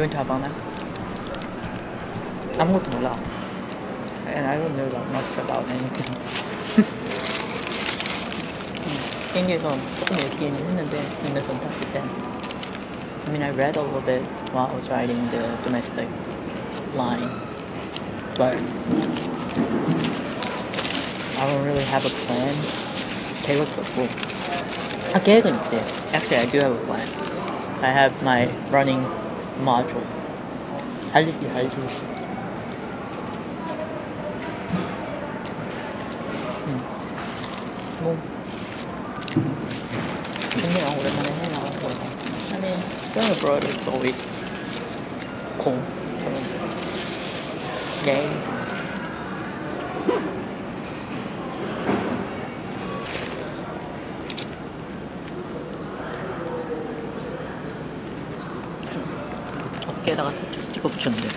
going to Havana. I'm going to Milan. And I don't know that much about anything. I mean, I read a little bit while I was riding the domestic line, but I don't really have a plan. They look so cool. Actually, I do have a plan. I have my running module. I mean, going abroad is always cool. Games. 어깨에다가 타투 스티커 붙였는데.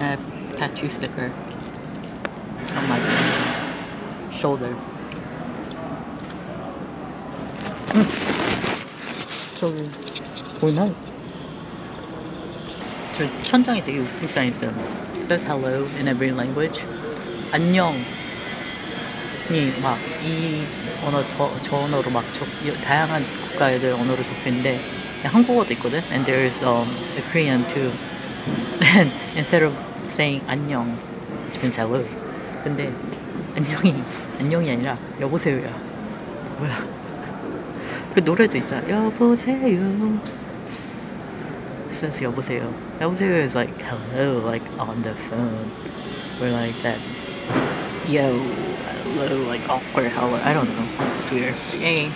I have tattoo sticker on my shoulder. 저기 보이나? 저 천장이 되게 웃긴 사인 있어요. It says hello in every language. 안녕이 막 이 언어 저 언어로 막 다양한 국가애들 언어로 적혀있는데 한국어도 있거든. And there's a Korean too. And instead of saying 안녕, it means hello. 근데 안녕이 아니라 여보세요야. 뭐야? 그 노래도 있잖아. 여보세요. It says 여보세요. 여보세요 is like hello, like on the phone. We're like that. Yo, hello, like awkward hello. I don't know. It's weird. Yay.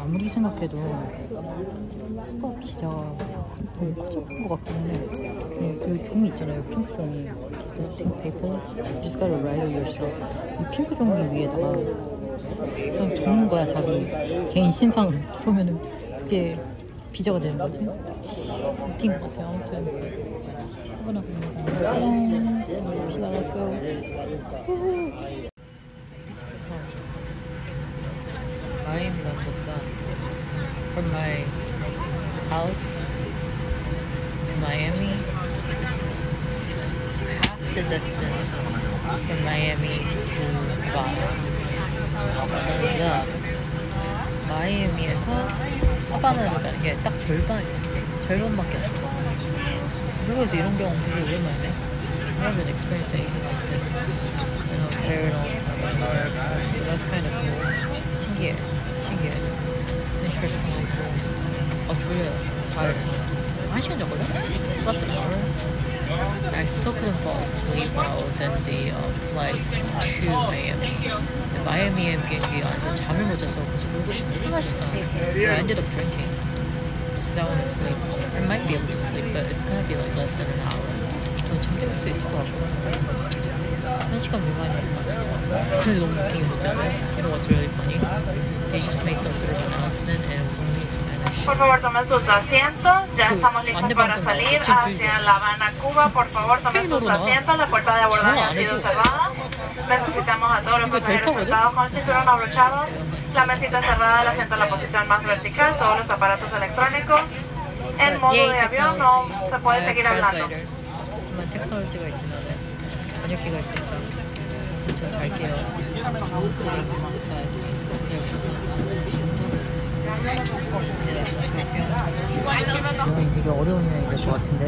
아무리 생각해도 수박 기자 너무 커져본 것 같긴 해. 여기 종이 있잖아요. 핑크 종이. This pink paper. You just gotta write it yourself. 이 핑크 종이 위에다가 그냥 적는 거야. 자기 개인 신상 보면은 그게 비자가 되는 거지. 웃긴 것 같아요. 아무튼 하거나 봅니다. 안녕. 혹시 나갔어요. I am done with that. From my house to Miami, it's half the distance from Miami to Havana. 그러니까 마이애미에서 하바나로 가는 게 딱 절반밖에 안 돼. 미국에서 이런 경우 되게 오랜만이네. I haven't experienced anything like this in a very long time. So that's kind of cool. Yeah, 신기해. Interesting. Oh, 졸려. Tired. 1시간 잤거든? Slept an hour. I still couldn't fall asleep when I was in the flight to Miami. In Miami, 비행기 안에서 잠을 못 자서 그래서 술 마셨잖아. So I ended up drinking. Because I want to sleep. I might be able to sleep, but it's going to be like less than an hour. 저 잠들 수 있을 것 같아. 1시간 미만이니까. 근데 너무 웃기게 보잖아요. It was really funny. They just made some sort of announcement and it was only in Spanish. Por favor, tomen sus asientos. Ya estamos listos para salir hacia La Habana, Cuba. Por favor, tomen sus asientos. La puerta de abordaje ha sido cerrada. Necesitamos a todos los pasajeros sentados con el cinturón abrochado. La mesita cerrada, el asiento en la posición más vertical. Todos los aparatos electrónicos. En modo de avión no se puede seguir hablando. 저녁기가 있으니까 진짜 잘게요. 여행이 되게 어려운 여행이 될 것 같은데.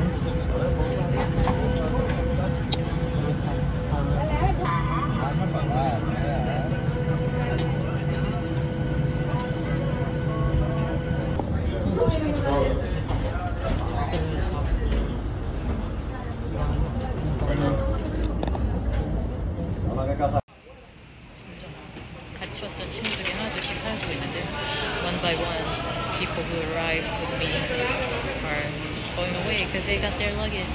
같이 왔던 친구들이 하나둘씩 사라지고 있는데, one by because they got their luggage.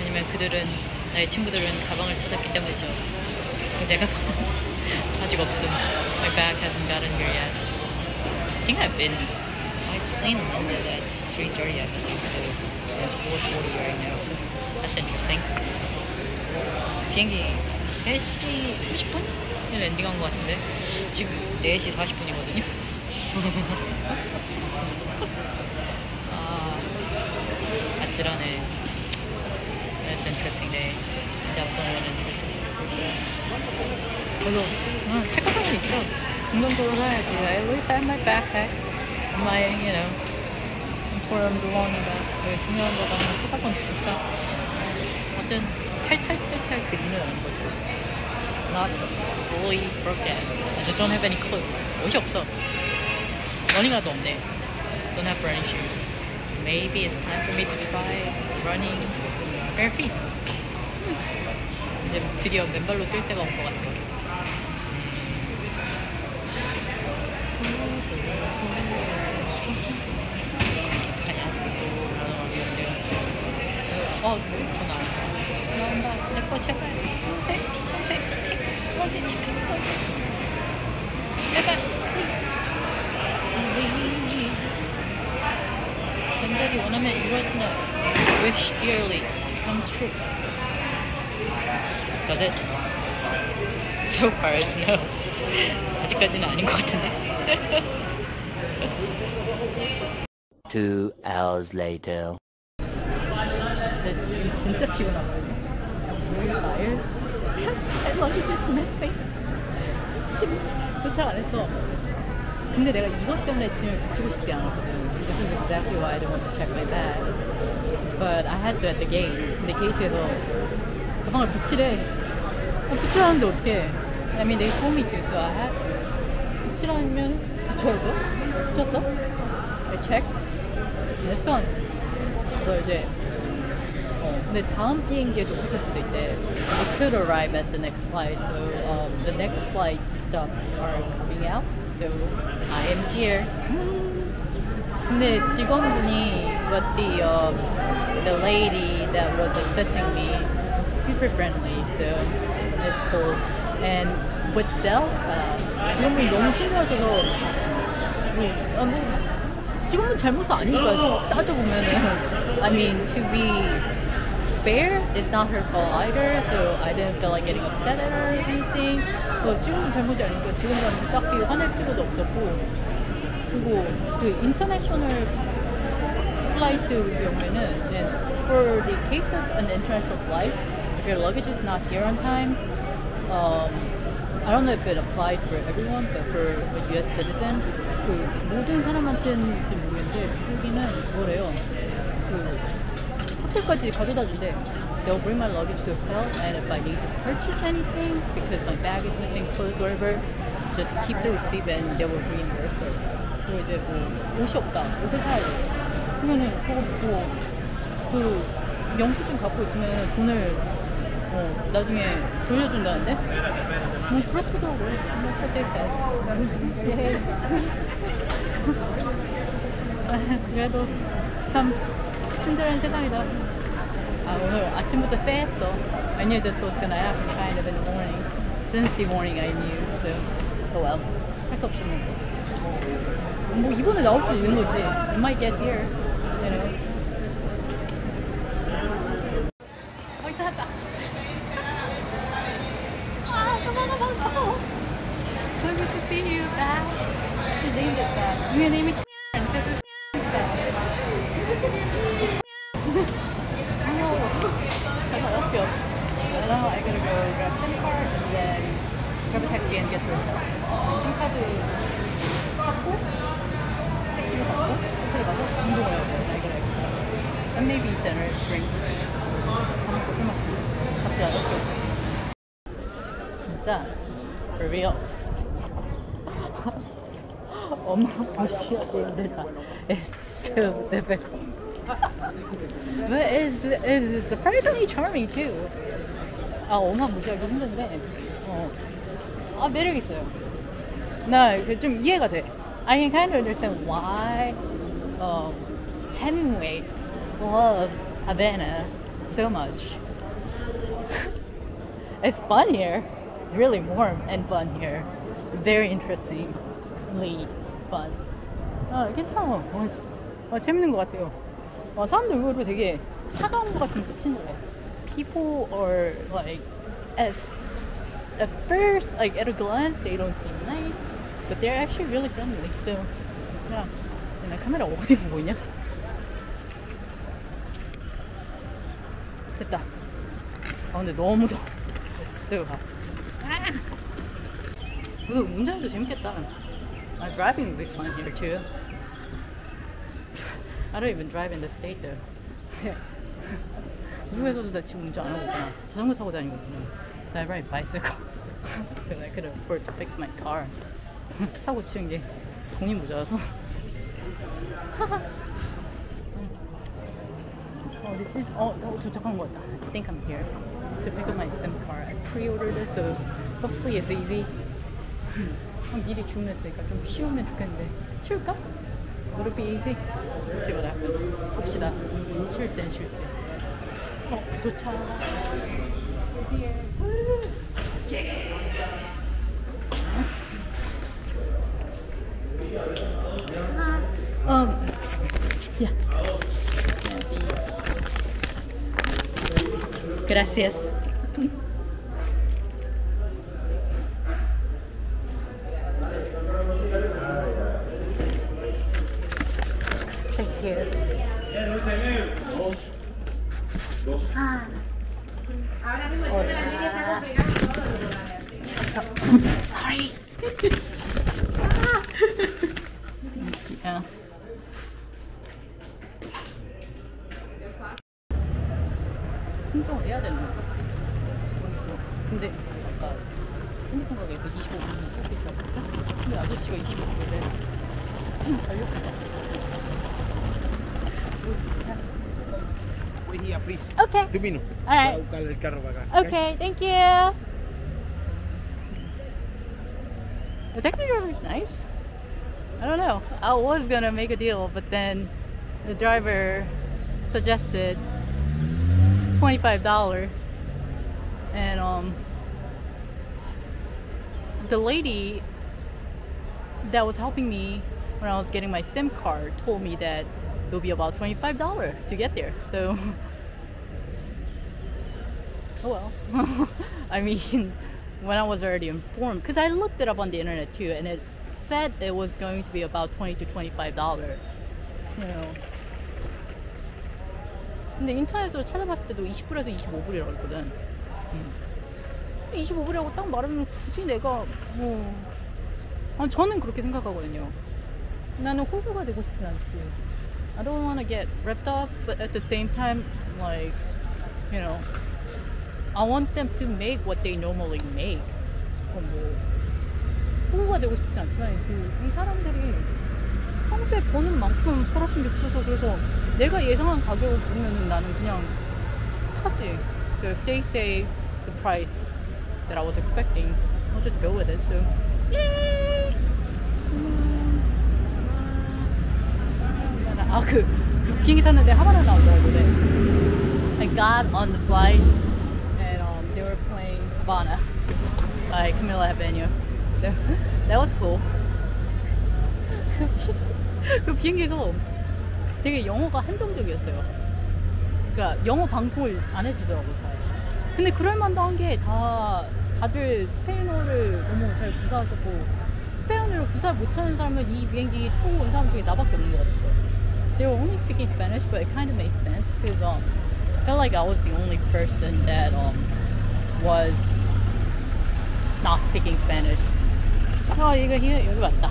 왜냐면 그들은 나의 친구들은 가방을 찾았기 때문이죠. 내가 아직 없음. My bag hasn't gotten here yet. I think I've been. My plane landed at 3:30, I think, so it's 4:40 right now. So that's interesting. 비행기 3시 30분에 랜딩한 것 같은데 지금 4시 40분이거든요. 아찔하네. That's interesting day. 별로 체크하고 있어. 운동도 해야지. I always have my backpack, my, you know, important belongings. 왜 중요한 거랑 체크하고 있을까? 완전 탈탈탈탈 그 기능을 하는 거죠. Not fully broken. I just don't have any clothes. 옷이 없어. 러닝화도 없네. Don't have running shoes. Maybe it's time for me to try running bare feet. 이제 드디어 맨발로 뛸 때가 온 것 같아요. 어, 돈 안 나온다. 내 거 제발. 선생, 픽, 제발, please. 간절히 원하면 이루어진다. Wish dearly comes true. Does it? So far as no. 아직까지는 아닌 것 같은데. 2 hours later. 지금 진짜 기분 나쁘네. 매일 luggage is missing. 짐 도착 안 했어. 근데 내가 이것 때문에 짐을 붙이고 싶지 않았거든. This is exactly why I didn't want to check my bag. But I had to at the gate. 근데 게이트에서 가방을 붙이래. 붙이라는데 어떡해. I mean, they told me to, so I had to. 붙이라면 붙여야죠. 붙였어? I checked. It's gone. 그래서 이제 근데 다음 비행기에 도착할 수도 있대. I could arrive at the next flight, so the next flight stops are coming out, so I am here. 근데 직원분이, but the lady that was assessing me was super friendly, so it's cool. And with Delta, 직원분이 너무 친절하셔서 직원분 잘못은 아니니까 따져보면은 I mean, to be fair, it's not her fault either, so I didn't feel like getting upset at her or anything. 그 지금은 잘못이 아니니까 지금은 딱히 화낼 필요도 없었고, 그리고 그 인터내셔널 플라이트 경우에는, and for the case of an international flight, if your luggage is not here on time, I don't know if it applies for everyone, but for a U.S. citizen, 그 모든 사람한테는 지금 모르겠는데 여기는 뭐래요? 그 호텔까지 가져다 준대. They'll bring my luggage to a hotel, and if I need to purchase anything because my bag is missing, clothes, whatever, just keep the receipt and they will reimburse it. 그리고 이제 뭐 옷이 없다. 옷을 사야 돼. 그러면은 그거 그 영수증 갖고 있으면 돈을 나중에 돌려준다는데? 뭐 그렇더라고. 뭐 그때 그래도 참. 친절한 세상이다. 아, 오늘 아침부터 쎄했어. I knew this was gonna happen kind of in the morning. Since the morning I knew, so oh well. 할 수 없지 뭐 이번에 나올 수 있는 거지. It might get here, you know. 뭘 찾았다. 아, 잠깐만. So good to see you back. What's your name this guy? You name it. and get to it. 심카드 찾고 택시를 잡고 호텔에 가서 운동을 해야 돼요. 잘 그래야 돼요. And maybe eat dinner, drink. 밥 먹고 술 마시고 같이 나갔어요. 진짜 for real. 엄마 무시하기 힘들다. It's so difficult. But it's surprisingly charming too. 아, 엄마 무시하기 힘든데 아, 매력있어요. 나 좀 이해가 돼. I can kind of understand why Hemingway loved Havana so much. It's fun here. It's really warm and fun here. Very interestingly fun. 괜찮아. 재밌는 것 같아요. 사람들 의외로 되게 차가운 것 같으면 더 친절해. People are like, at first, like at a glance, they don't seem nice, but they're actually really friendly. So, yeah. 나 카메라 어디 보고 있냐? 됐다. 근데 너무 더워. 됐어. 그래도 운전도 재밌겠다. Driving would be fun here too. I don't even drive in the state though. 미국에서도 나 지금 운전 안 하고 있잖아. 자전거 타고 다니고. So I ride bicycle. Because I could afford to fix my car. 차 고치는 게 돈이 모자라서. 어디지? 도착한 것 같다. I think I'm here to pick up my SIM card. I pre-ordered it, so hopefully it's easy. 미리 주문했으니까 좀 쉬우면 좋겠는데 쉬울까? Would it be easy? Let's see what happens. 봅시다. 쉬울지 안 쉬울지. 도착. Yeah. Yeah. Gracias. Thank you. Sorry. Yeah. 신청을 해야 되는 거 근데 아까 핸드폰 가게에서 25분이 살 수 있다고 했다? 근데 아저씨가 25분에 달렸다 Wait here please Okay Divino Alright Okay, thank you The taxi driver is nice I don't know I was gonna make a deal but then the driver suggested $25 and the lady that was helping me when I was getting my SIM card told me that it would be about $25 to get there so oh well I mean when I was already informed because I looked it up on the internet too and it said it was going to be about $20 to $25 you know 근데 인터넷으로 찾아봤을 때도 20불에서 25불이라고 했거든 25불이라고 딱 말하면 굳이 내가 뭐 아니, 저는 그렇게 생각하거든요 나는 호구가 되고 싶진 않지 I don't want to get ripped off but at the same time like you know I want them to make what they normally make 뭐 호구가 되고 싶진 않지만 이 사람들이 평소에 버는 만큼 팔았으면 좋겠어서 그래서 내가 예상한 가격을 부르면은 나는 그냥 타지. So if they say the price that I was expecting, I'll just go with it. So yay! 그 비행기 탔는데 하바나 나오더라고. I got on the flight and they were playing Havana by Camila Cabello. So, that was cool. 그 비행기에서 되게 영어가 한정적이었어요. 그러니까 영어 방송을 안 해주더라고요. 잘. 근데 그럴만도 한 게 다들 스페인어를 너무 잘 구사하셨고 스페인어를 구사 못하는 사람은 이 비행기 타고 온 사람 중에 나밖에 없는 것 같았어요. They were only speaking Spanish, but it kind of made sense because I felt like I was the only person that was not speaking Spanish. 여기 맞다.